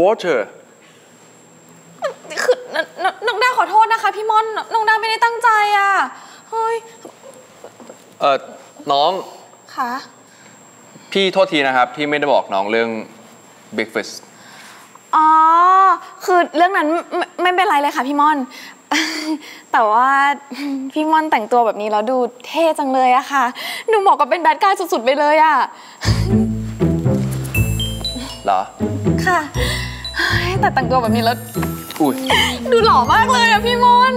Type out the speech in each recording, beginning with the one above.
water คือน้องด้าขอโทษนะคะพี่ม่อนน้องด้าไม่ได้ตั้งใจอ่ะเฮ้ยน้องค่ะพี่โทษทีนะครับที่ไม่ได้บอกน้องเรื่อง breakfast อ๋อคือเรื่องนั้นไม่เป็นไรเลยค่ะพี่ม่อนแต่ว่าพี่ม่อนแต่งตัวแบบนี้แล้วดูเท่จังเลยอะค่ะดูเหมาะกับเป็นแบดกายสุดๆไปเลยอะเหรอค่ะแต่แต่งตัวแบบนี้แล้วดูหล่อมากเลยอะพี่ม่อน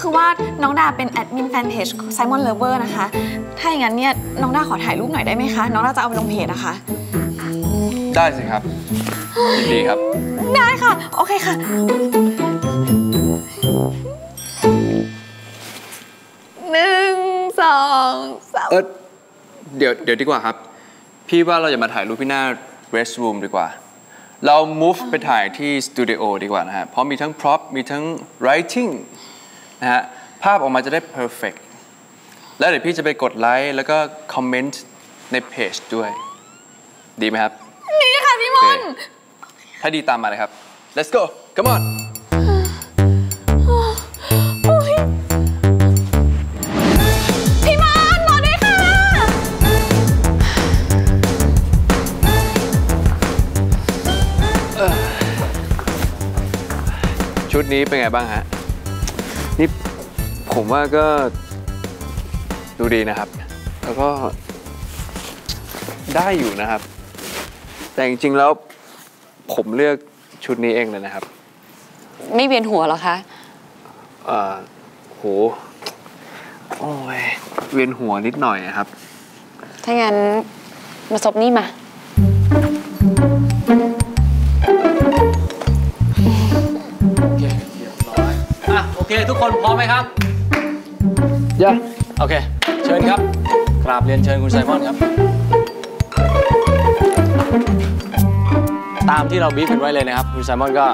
คือว่าน้องดาเป็นแอดมินแฟนเพจไซมอนเลเวอร์นะคะถ้าอย่างนั้นเนี่ยน้องดาขอถ่ายรูปหน่อยได้ไหมคะน้องดาจะเอาไปลงเพจนะคะได้สิครับยินดีครับได้ค่ะโอเคค่ะ1 2 3เดี๋ยวดีกว่าครับพี่ว่าเราอย่ามาถ่ายรูปพี่หน้า rest room ดีกว่าเรา move ไปถ่ายที่สตูดิโอดีกว่านะฮะเพราะมีทั้ง prop มีทั้ง writing นะฮะภาพออกมาจะได้ perfect แล้วเดี๋ยวพี่จะไปกดไลค์แล้วก็คอมเมนต์ในเพจด้วยดีไหมครับดีค่ะพี่มนถ้าดีตามมาเลยครับ let's go come onชุดนี้เป็นไงบ้างฮะนี่ผมว่าก็ดูดีนะครับแล้วก็ได้อยู่นะครับแต่จริงๆแล้วผมเลือกชุดนี้เองเลยนะครับไม่เวียนหัวหรอคะโหโอ้ยเวียนหัวนิดหน่อยนะครับถ้างั้นมาซบนี่มาโอเคทุกคนพร้อมไหมครับย่าโอเคเชิญครับกราบเรียนเชิญคุณไซมอนครับตามที่เราบีฟกันไว้เลยนะครับคุณไซมอนก็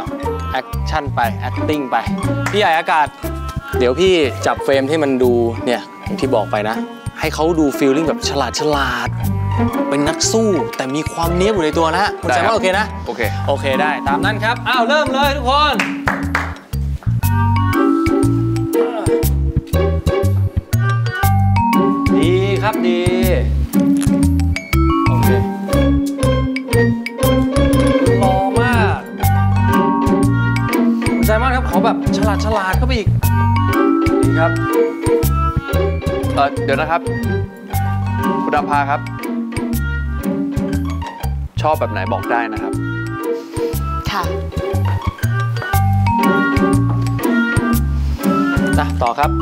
แอคชั่นไปแอคติ้งไปพี่ใหญ่อากาศเดี๋ยวพี่จับเฟรมที่มันดูเนี่ยอย่างที่บอกไปนะให้เขาดูฟีลลิ่งแบบฉลาดเป็นนักสู้แต่มีความเนี้ยอยู่ในตัวนะคุณไซมอนโอเคนะโอเคได้ตามนั้นครับอ้าวเริ่มเลยทุกคนครับดีโอเคหล่อมากคุณไซมอนครับขอแบบฉลาดเข้าไปอีกดีครับเดี๋ยวนะครับคุณดำพาครับชอบแบบไหนบอกได้นะครับค่ะนะต่อครับ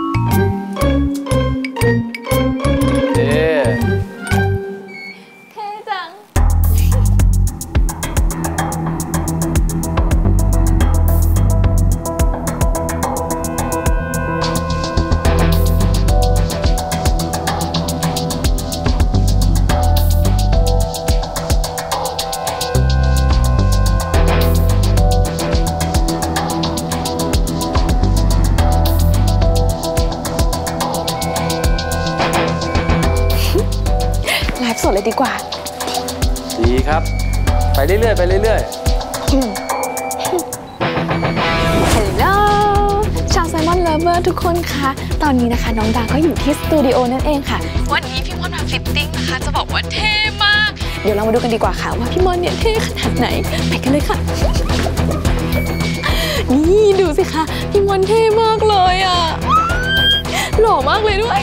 ดีกว่าดีครับไปเรื่อยฮัลโหลชาวไซมอนเลเวอร์ทุกคนคะตอนนี้นะคะน้องดาก็อยู่ที่สตูดิโอนั่นเองค่ะวันนี้พี่ม่อนมาฟิตติ้งนะคะจะบอกว่าเท่มากเดี๋ยวเรามาดูกันดีกว่าค่ะว่าพี่ม่อนเนี่ยเท่ขนาดไหนไปกันเลยค่ะนี่ดูสิคะพี่ม่อนเท่มากเลยอ่ะหล่อมากเลยด้วย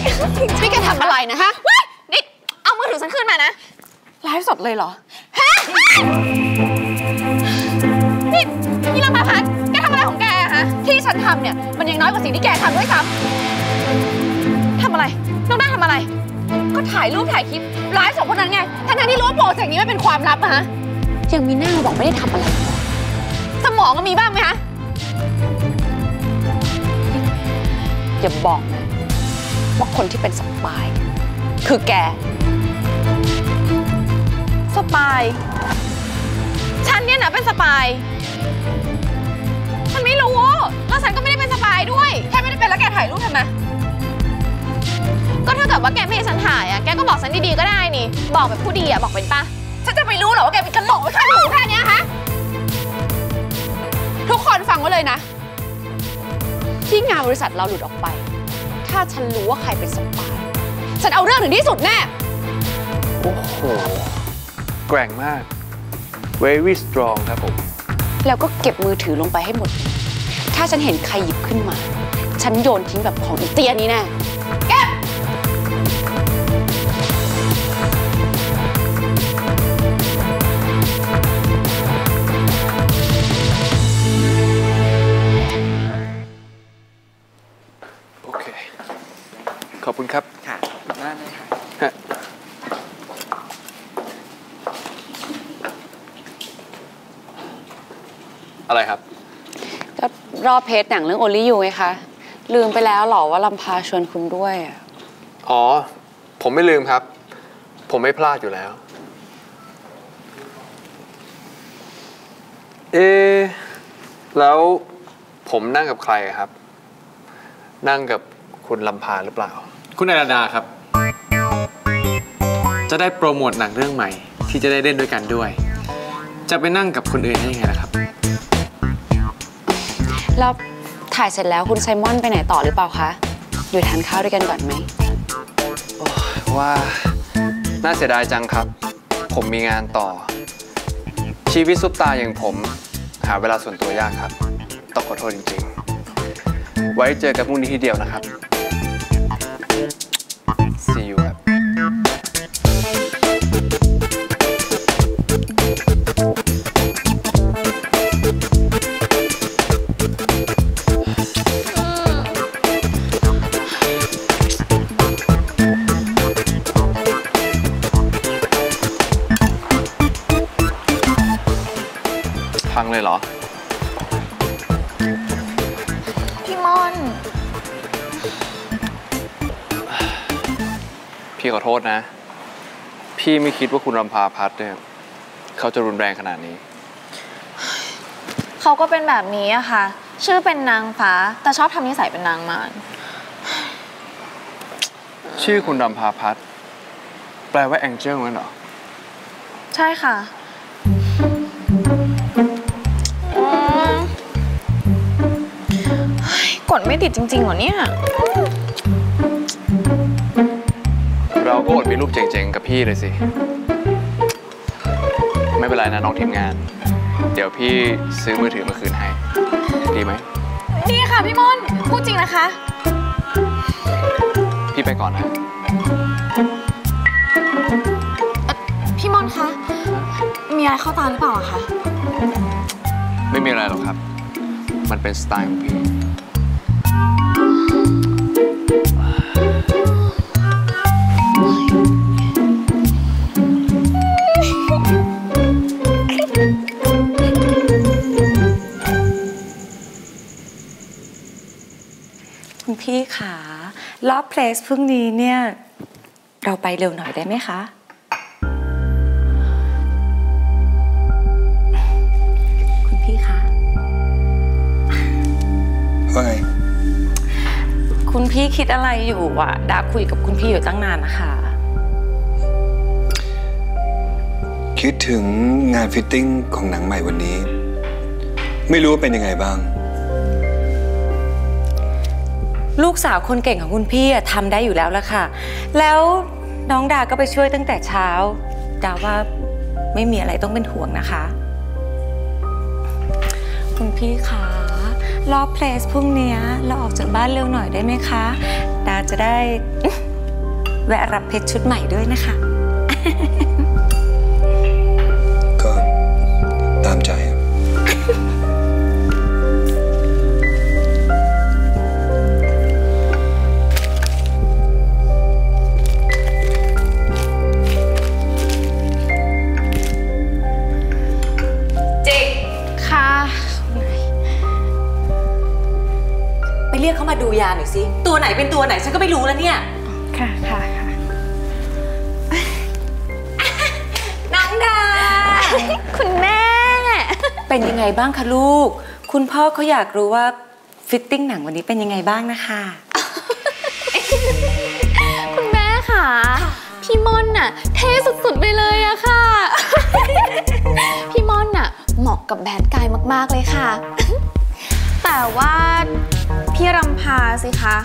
พี่แกทำอะไรนะคะฉันขึ้นมานะไลฟ์สดเลยเหรอฮะนี่ลำบากพักแกทำอะไรของแกฮะที่ฉันทำเนี่ยมันยังน้อยกว่าสิ่งที่แกทำด้วยซ้ำทำอะไรน้องด้าทำอะไรก็ถ่ายรูปถ่ายคลิปไลฟ์สดพวกนั้นไงทั้งที่รู้โปรเจกต์นี้ไม่เป็นความลับนะฮะยังมีหน้าบอกไม่ได้ทำอะไรสมองก็มีบ้างไหมฮะอย่าบอกนะว่าคนที่เป็นสปายคือแกสปายฉันเนี่ยนะเป็นสปายฉันไม่รู้แล้วฉันก็ไม่ได้เป็นสปายด้วยแค่ไม่ได้เป็นแล้วแกถ่ายรูปทำไมก็ถ้าเกิดว่าแกไม่ให้ฉันถ่ายอ่ะแกก็บอกฉันดีๆก็ได้นี่บอกแบบผู้ดีอ่ะบอกเป็นป่ะ ฉันจะไปรู้เหรอว่าแกเป็นกระโหลกแค่ลูกแค่นี้คะทุกคนฟังไว้เลยนะที่งานบริษัทเราหลุดออกไปถ้าฉันรู้ว่าใครเป็นสปายฉันเอาเรื่องถึงที่สุดแน่โอ้โหแกร่งมาก very strong ครับผมแล้วก็เก็บมือถือลงไปให้หมดถ้าฉันเห็นใครหยิบขึ้นมาฉันโยนทิ้งแบบของอีเตี้ยนี้แน่เก็บโอเคขอบคุณครับค่ะน่าเลยค่ะอะไรครับก็รอบเพจหนังเรื่อง Only You ไงคะลืมไปแล้วหรอว่าลำพาชวนคุณด้วยอ๋อผมไม่ลืมครับผมไม่พลาดอยู่แล้วเอ๊ะแล้วผมนั่งกับใครครับนั่งกับคุณลำพาหรือเปล่าคุณอรดาครับจะได้โปรโมทหนังเรื่องใหม่ที่จะได้เล่นด้วยกันด้วยจะไปนั่งกับคนอื่นได้ยังไงล่ะครับแล้วถ่ายเสร็จแล้วคุณไซมอนไปไหนต่อหรือเปล่าคะอยู่ทานข้าวด้วยกันก่อนไหมว่าน่าเสียดายจังครับผมมีงานต่อชีวิตซุปตาอย่างผมหาเวลาส่วนตัวยากครับต้องขอโทษจริงๆไว้เจอกันพรุ่งนี้ทีเดียวนะครับ See you ครับฟังเลยเหรอพี่มอนพี่ขอโทษนะพี่ไม่คิดว่าคุณรำพาพัฒน์เนี่ยเขาจะรุนแรงขนาดนี้เขาก็เป็นแบบนี้อะค่ะชื่อเป็นนางฟ้าแต่ชอบทำนิสัยเป็นนางมารชื่อคุณรำพาพัฒน์แปลว่าแองเจิลนั่นเหรอใช่ค่ะกดไม่ติดจริงๆหรอเนี่ยเราก็อดมีรูปเจ๋งๆกับพี่เลยสิไม่เป็นไรนะน้องทีมงานเดี๋ยวพี่ซื้อมือถือมาคืนให้ดีไหมดีค่ะพี่มอนพูดจริงนะคะพี่ไปก่อนนะพี่มอนคะมีอะไรเข้าตาหรือเปล่าคะไม่มีอะไรหรอกครับมันเป็นสไตล์ของพี่คุณพี่ค่ะรอบเพลสพรุ่งนี้เนี่ยเราไปเร็วหน่อยได้ไหมคะคุณพี่คะว่าไงคุณพี่คิดอะไรอยู่อ่ะดาคุยกับคุณพี่อยู่ตั้งนานนะคะคิดถึงงานฟิตติ้งของหนังใหม่วันนี้ไม่รู้ว่าเป็นยังไงบ้างลูกสาวคนเก่งของคุณพี่ทำได้อยู่แล้วล่ะค่ะแล้วน้องดาก็ไปช่วยตั้งแต่เช้าดาว่าไม่มีอะไรต้องเป็นห่วงนะคะคุณพี่คะรอบเพลสพรุ่งนี้เราออกจากบ้านเร็วหน่อยได้ไหมคะดาจะได้แวะรับเพชรชุดใหม่ด้วยนะคะก็ตามใจเข้ามาดูยาหน่อยสิตัวไหนเป็นตัวไหนฉันก็ไม่รู้แล้วเนี่ยค่ะค่ะค่ะน้องดาคุณแม่เป็นยังไงบ้างคะลูกคุณพ่อเขาอยากรู้ว่าฟิตติ้งหนังวันนี้เป็นยังไงบ้างนะคะคุณแม่ค่ะ พี่ม่อนน่ะเท่สุดๆไปเลยอะค่ะ พี่ม่อนน่ะเหมาะกับแบดกายมากๆเลยค่ะ แต่ว่าพี่รำพาสิคะ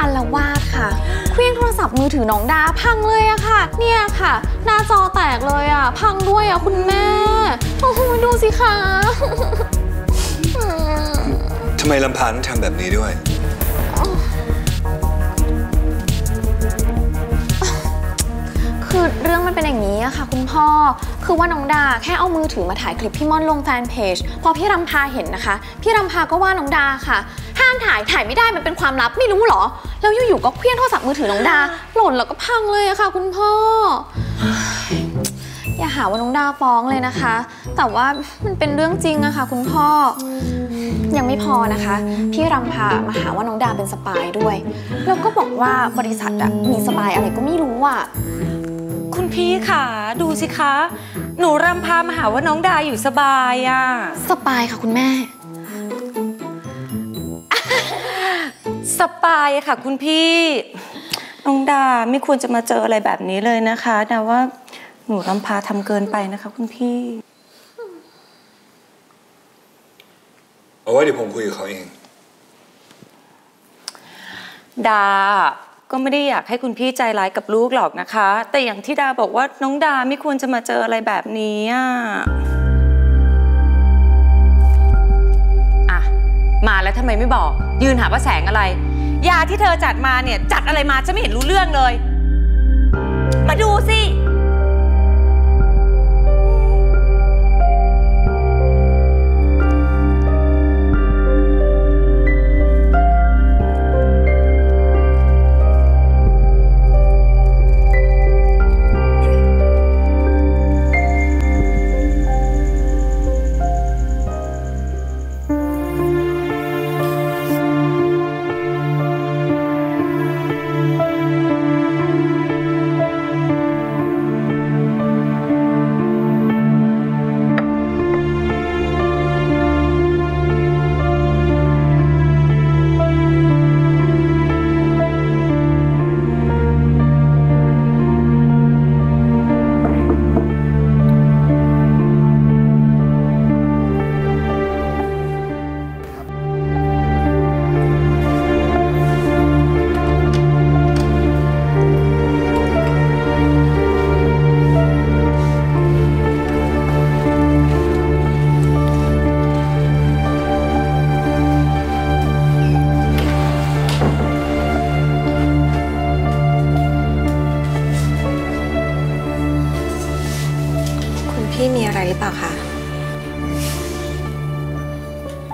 อัลวาดค่ะเครื่องโทรศัพท์มือถือน้องดาพังเลยอะค่ะเนี่ยค่ะหน้าจอแตกเลยอะพังด้วยอะคุณแม่โอ้โหดูสิคะ ทำไมลำพานทำแบบนี้ด้วยคือเรื่องมันเป็นอย่างนี้อะค่ะคุณพ่อคือว่าน้องดาแค่เอามือถือมาถ่ายคลิปพี่ม่อนลงแฟนเพจพอพี่รำพาเห็นนะคะพี่รำพาก็ว่าน้องดาค่ะห้ามถ่ายไม่ได้มันเป็นความลับไม่รู้หรอแล้วอยู่ๆก็เคลื่อนโทรศัพท์มือถือน้องดาหล่นแล้วก็พังเลยอะค่ะคุณพ่ออย่าหาว่าน้องดาฟ้องเลยนะคะแต่ว่ามันเป็นเรื่องจริงอะค่ะคุณพ่อยังไม่พอนะคะพี่รำพามาหาว่าน้องดาเป็นสปายด้วยแล้วก็บอกว่าบริษัทอะมีสปายอะไรก็ไม่รู้อะคุณพี่ค่ะดูสิคะหนูรำพามาหาว่าน้องดาอยู่สบายอะสปายค่ะคุณแม่สปายค่ะคุณพี่น้องดาไม่ควรจะมาเจออะไรแบบนี้เลยนะคะดาว่าหนูรำพาทำเกินไปนะคะคุณพี่เอาไว้เดี๋ยวผมคุยกับเขาเองดาก็ไม่ได้อยากให้คุณพี่ใจร้ายกับลูกหรอกนะคะแต่อย่างที่ดาบอกว่าน้องดาไม่ควรจะมาเจออะไรแบบนี้อ่ะมาแล้วทำไมไม่บอกยืนหาว่าแสงอะไรยาที่เธอจัดมาเนี่ยจัดอะไรมาฉันไม่เห็นรู้เรื่องเลยมาดูสิ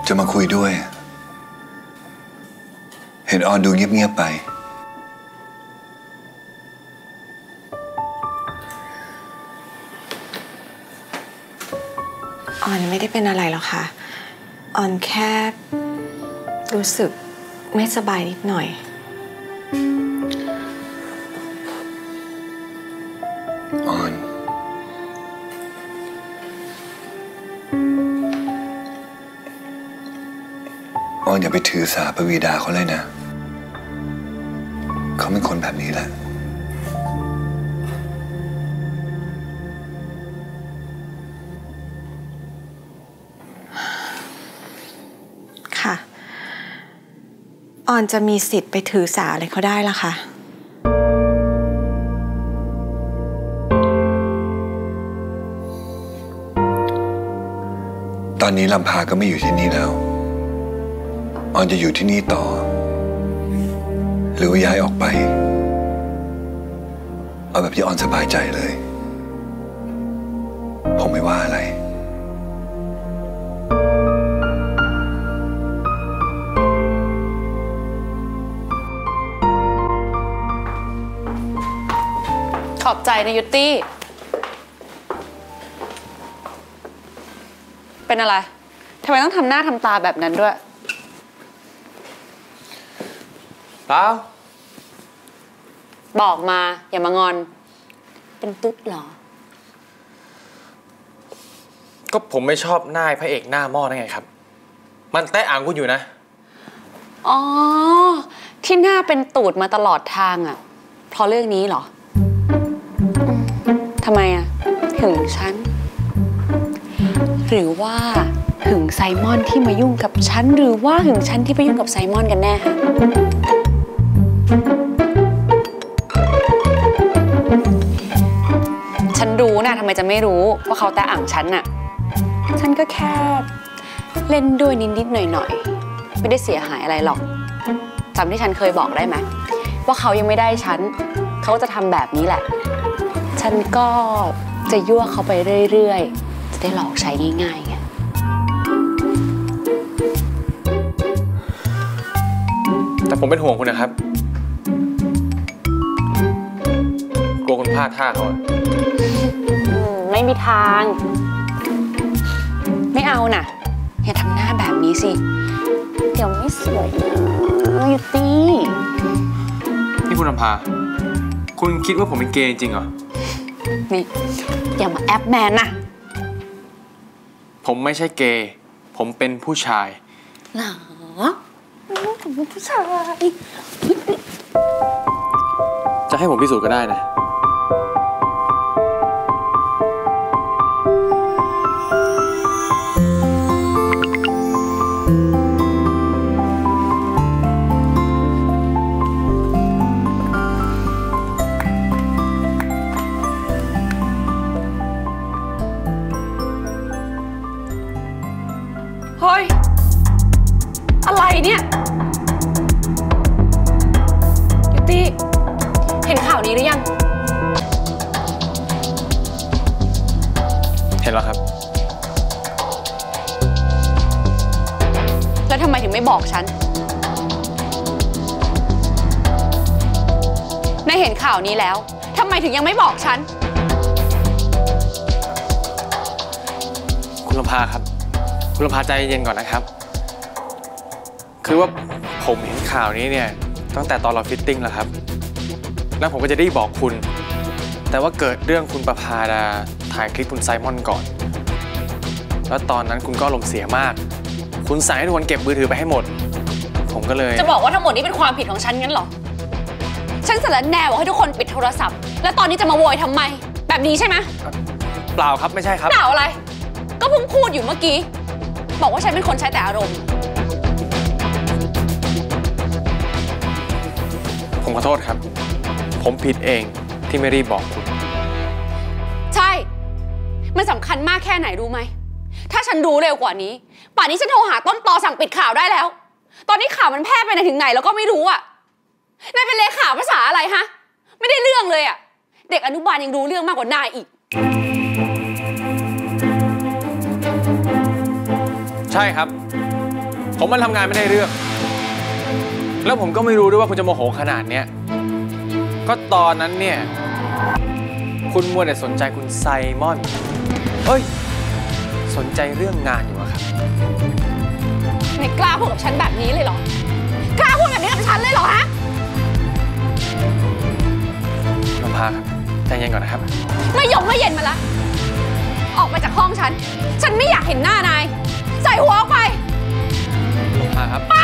จะมาคุยด้วยเห็นออนดูเงียบๆไปออนไม่ได้เป็นอะไรหรอกค่ะออนแค่รู้สึกไม่สบายนิดหน่อยออนอย่าไปถือสาปวีดาเขาเลยนะเขาเป็นคนแบบนี้แหละค่ะออนจะมีสิทธิ์ไปถือสาอะไรเขาได้ล่ะค่ะตอนนี้ลำพาก็ไม่อยู่ที่นี่แล้วออนจะอยู่ที่นี่ต่อหรือย้ายออกไปเอาแบบที่ออนสบายใจเลยผมไม่ว่าอะไรขอบใจนะยุตตี้เป็นอะไรทำไมต้องทำหน้าทำตาแบบนั้นด้วยเปล่าบอกมาอย่ามางอนเป็นตุ๊ดหรอก็ผมไม่ชอบหน้าพระเอกหน้าหม้อนั่นไงครับมันแตะอ่างกูอยู่นะอ๋อที่หน้าเป็นตูดมาตลอดทางอ่ะเพราะเรื่องนี้หรอ ทำไมอะหึงฉันหรือว่าหึงไซมอนที่มายุ่งกับฉันหรือว่าหึงฉันที่ไปยุ่งกับไซมอนกันแน่คะฉันรู้นะทำไมจะไม่รู้ว่าเขาตาอ่างฉันน่ะฉันก็แค่เล่นด้วยนิดๆหน่อยๆไม่ได้เสียหายอะไรหรอกจำที่ฉันเคยบอกได้ไหมว่าเขายังไม่ได้ฉันเขาจะทำแบบนี้แหละฉันก็จะยั่วเขาไปเรื่อยๆจะได้หลอกใช้ง่ายๆไงแต่ผมเป็นห่วงคุณนะครับกลัวคุณพลาดท่าเขาไม่มีทางไม่เอาน่ะอย่าทำหน้าแบบนี้สิเดี๋ยวไม่สวยอยู่ตีนี่คุณอำภาคุณคิดว่าผมเป็นเกย์จริงเหรอนี่อย่ามาแอปแมนนะผมไม่ใช่เกย์ผมเป็นผู้ชายหรอผมเป็นผู้ชายจะให้ผมพิสูจน์ก็ได้นะเฮ้ยอะไรเนี่ยยูตี้เห็นข่าวนี้หรือยังเห็นแล้วครับแล้วทำไมถึงไม่บอกฉันนายเห็นข่าวนี้แล้วทำไมถึงยังไม่บอกฉันคุณลำพาครับคุณลำพาใจเย็นก่อนนะครับคือว่าผมเห็นข่าวนี้เนี่ยตั้งแต่ตอนเราฟิตติ้งแล้วครับแล้วผมก็จะได้บอกคุณแต่ว่าเกิดเรื่องคุณประภาดาถ่ายคลิปคุณไซมอนก่อนแล้วตอนนั้นคุณก็ลมเสียมากคุณสั่งให้ทุกคนเก็บมือถือไปให้หมดผมก็เลยจะบอกว่าทั้งหมดนี้เป็นความผิดของฉันงั้นเหรอฉันสารแนวบอกให้ทุกคนปิดโทรศัพท์แล้วตอนนี้จะมาโวยทำไมแบบนี้ใช่ไหมเปล่าครับไม่ใช่ครับเปล่าอะไรก็เพิ่งพูดอยู่เมื่อกี้บอกว่าฉันเป็นคนใช้แต่อารมณ์ผมขอโทษครับผมผิดเองที่ไม่รีบบอกคุณใช่มันสำคัญมากแค่ไหนรู้ไหมถ้าฉันรู้เร็วกว่านี้ป่านนี้ฉันโทรหาต้นตอสั่งปิดข่าวได้แล้วตอนนี้ข่าวมันแพร่ไปถึงไหนแล้วก็ไม่รู้อ่ะนายเป็นเลขาภาษาอะไรฮะไม่ได้เรื่องเลยอ่ะเด็กอนุบาลยังรู้เรื่องมากกว่านายอีกใช่ครับผมมันทำงานไม่ได้เรื่องแล้วผมก็ไม่รู้ด้วยว่าคุณจะโมโหขนาดเนี้ยก็ตอนนั้นเนี่ยคุณมัวแต่สนใจคุณไซมอนเอ้ยสนใจเรื่องงานอยู่อะครับไม่กล้าพูดกับฉันแบบนี้เลยเหรอกล้าพูดแบบนี้กับฉันเลยเหรอฮะลำพาครับใจเย็นก่อนนะครับไม่เย็นมาละออกมาจากห้องฉันไม่อยากเห็นหน้านายใส่หัวออกไปครับไป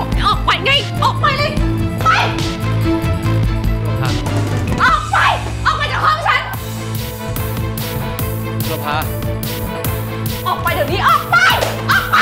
ออกไปไงออกไปเลยไปออกไปออกไปจากห้องฉันลำพาออกไปเดี๋ยวนี้ออกไปออกไป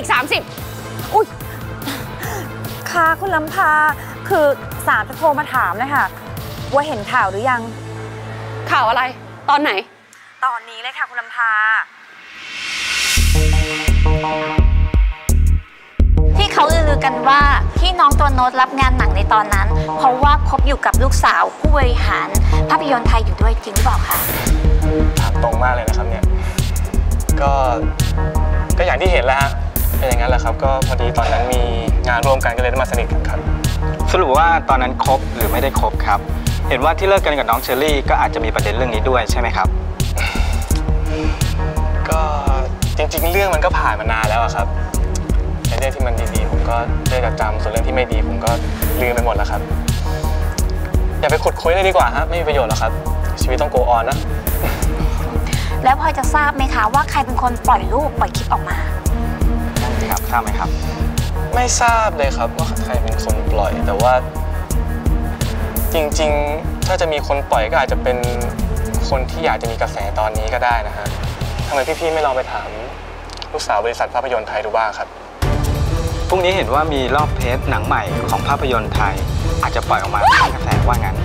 อีก30อุ๊ยค่ะคุณลำพาคือสามจะโทรมาถามเลยค่ะว่าเห็นข่าวหรือยังข่าวอะไรตอนไหนตอนนี้เลยค่ะคุณลำพาที่เขาลือกันว่าที่น้องตัวโน้ตรับงานหนังในตอนนั้นเพราะว่าคบอยู่กับลูกสาวผู้บริหารภาพยนตร์ไทยอยู่ด้วยจริงหรือเปล่าคะตรงมากเลยนะครับเนี่ยก็อย่างที่เห็นแล้วฮะเป็นอย่างนั้นแหละครับก็พอดีตอนนั้นมีงานร่วมกันก็เลยได้มาสนิทกันครับสรุปว่าตอนนั้นคบหรือไม่ได้คบครับเห็นว่าที่เลิกกันกับน้องเชอรี่ก็อาจจะมีประเด็นเรื่องนี้ด้วยใช่ไหมครับก็จริงๆเรื่องมันก็ผ่านมานานแล้วครับในเรื่องที่มันดีๆ ก็ได้แต่จำส่วนเรื่องที่ไม่ดีผมก็ลืมไปหมดแล้วครับอย่าไปขุดคุยเลยดีกว่าฮะไม่มีประโยชน์หรอกครับชีวิตต้องโกออนนะแล้วพอจะทราบไหมคะว่าใครเป็นคนปล่อยรูปปล่อยคลิปออกมาครับทราบไหมครับไม่ทราบเลยครับว่าใครเป็นคนปล่อยแต่ว่าจริงๆถ้าจะมีคนปล่อยก็อาจจะเป็นคนที่อยากจะมีกระแสตอนนี้ก็ได้นะฮะทำไมพี่ๆไม่ลองไปถามลูกสาวบริษัทภาพยนตร์ไทยดูบ้างครับพรุ่งนี้เห็นว่ามีรอบเทสหนังใหม่ของภาพยนตร์ไทยอาจจะปล่อยออกมาเป็นกระแสว่างั้น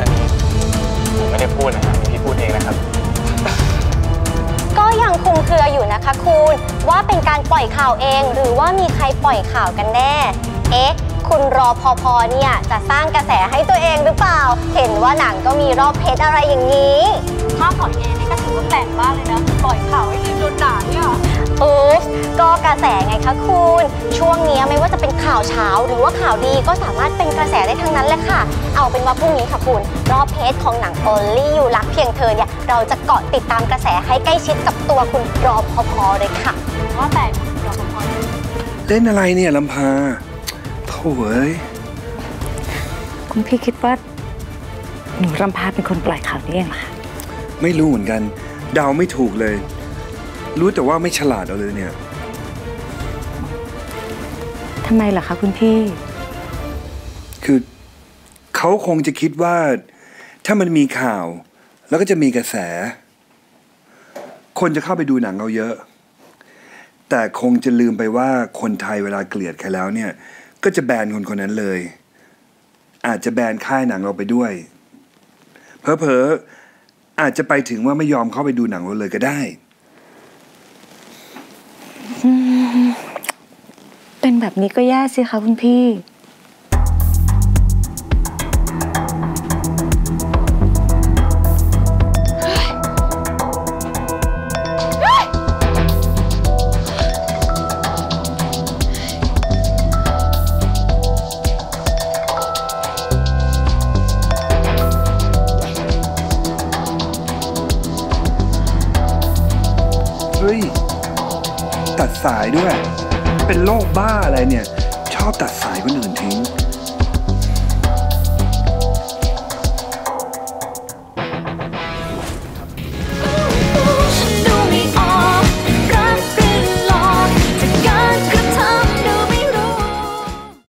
อันนี้ผมไม่ได้พูดนะครับพี่พูดเองนะครับก็ยังคลุมเครืออยู่นะคะคุณว่าเป็นการปล่อยข่าวเองหรือว่ามีใครปล่อยข่าวกันแน่เอ๊ะคุณรอพอเนี่ยจะสร้างกระแสให้ตัวเองหรือเปล่าเห็นว่าหนังก็มีรอบเพจอะไรอย่างนี้ถ้าปล่อยเองเนี่ยก็ถือว่าแปลกมากเลยนะปล่อยข่าวให้โดนด่าเนี่ยอุ๊บก็กระแสไงคะคุณช่วงนี้ไม่ว่าจะเป็นข่าวเช้าหรือว่าข่าวดีก็สามารถเป็นกระแสได้ทั้งนั้นแหละค่ะเอาเป็นว่าพรุ่งนี้ค่ะคุณรอบเพจของหนัง Only You รักเพียงเธอเนี่ยเราจะเกาะติดตามกระแสให้ใกล้ชิดกับตัวคุณรอพอเลยค่ะว่าแต่รอพอเล่นอะไรเนี่ยลำพาโอ้ยคุณพี่คิดว่าหนูรำพาเป็นคนปล่อยข่าวนี้เองเหรอไม่รู้เหมือนกันเดาไม่ถูกเลยรู้แต่ว่าไม่ฉลาดเอาเลยเนี่ยทำไมล่ะคะคุณพี่คือเขาคงจะคิดว่าถ้ามันมีข่าวแล้วก็จะมีกระแสคนจะเข้าไปดูหนังเราเยอะแต่คงจะลืมไปว่าคนไทยเวลาเกลียดใครแล้วเนี่ยก็จะแบนคนนั้นเลยอาจจะแบนค่ายหนังเราไปด้วยเผลอๆอาจจะไปถึงว่าไม่ยอมเข้าไปดูหนังเราเลยก็ได้เป็นแบบนี้ก็แย่สิคะคุณพี่ตัดสายด้วยเป็นโรคบ้าอะไรเนี่ยชอบตัดสายคนอื่นทิ้ง